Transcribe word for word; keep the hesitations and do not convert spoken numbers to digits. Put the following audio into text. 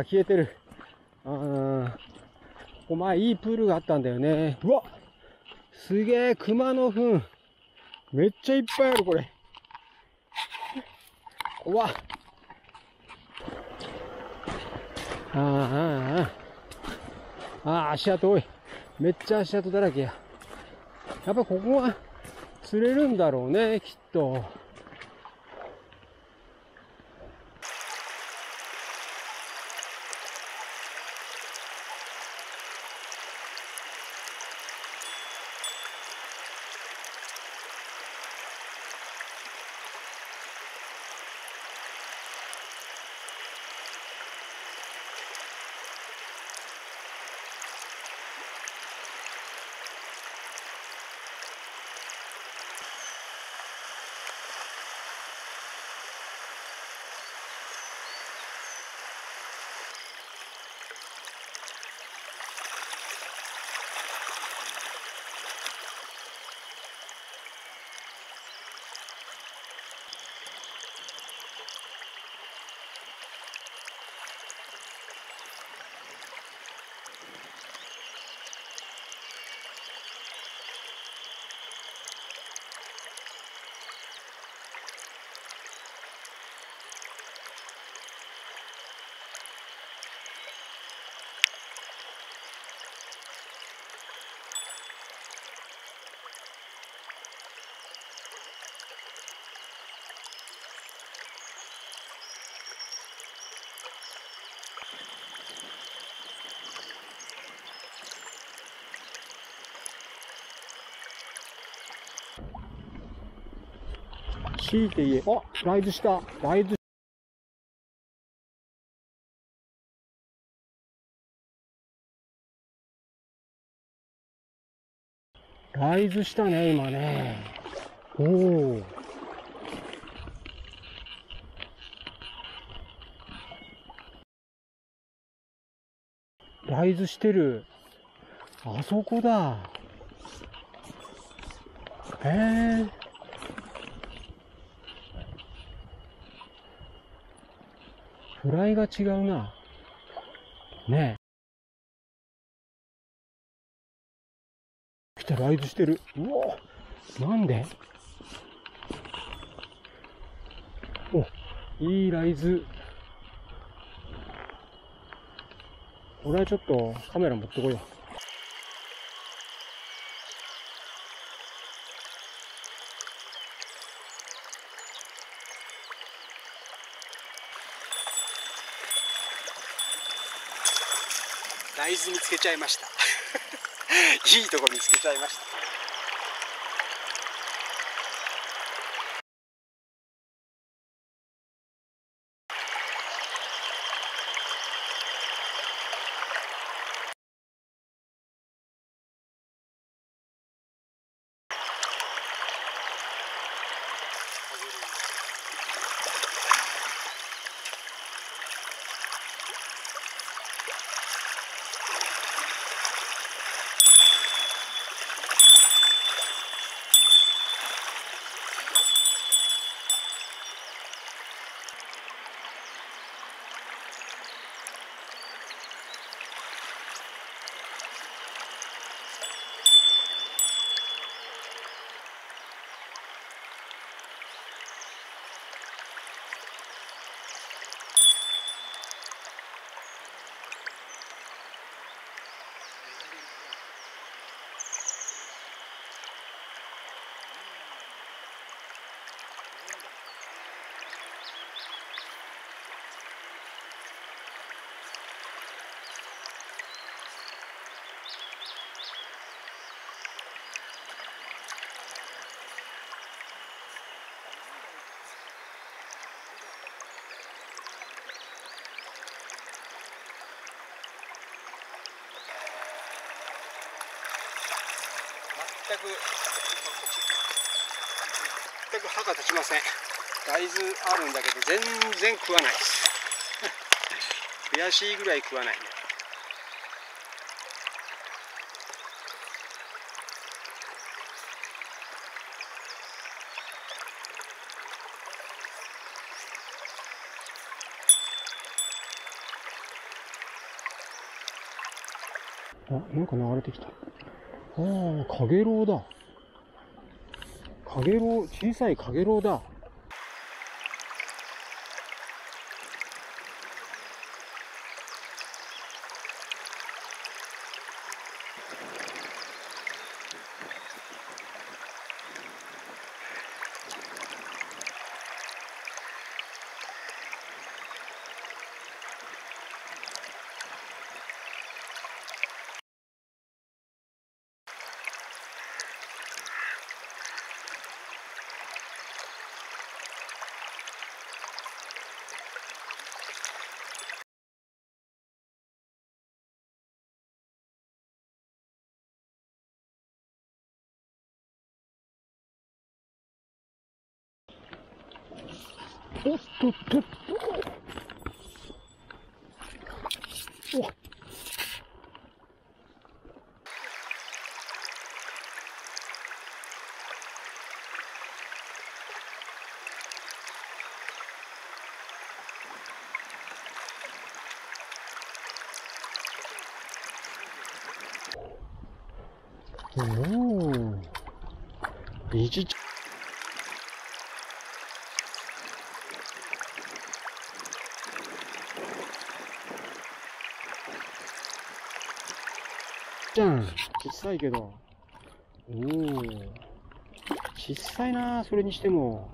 が消えてる。あー、ここ前いいプールがあったんだよね。うわっ、すげえ、熊の糞。めっちゃいっぱいある、これ。うわっ。あーあーあー。ああ、足跡多い。めっちゃ足跡だらけや。やっぱここは釣れるんだろうね、きっと。強いて言え、あ、ライズした。ライズライズしたね、今ね。おお。ライズしてる。あそこだ。へえ。フライが違うな。ねえ。来た、ライズしてる。うおー、なんで？お、いいライズ。俺はちょっとカメラ持ってこいよ。ライズ見つけちゃいました。いいとこ見つけちゃいました。全く全く歯が立ちません。大豆あるんだけど全然食わないです。悔しいぐらい食わないね。あ、なんか流れてきた。ああ、カゲロウだ。カゲロウ、小さいカゲロウだ。おっとっとっと。おっ。おお。いじ。じゃん、小さいけど、おお、小さいな、それにしても。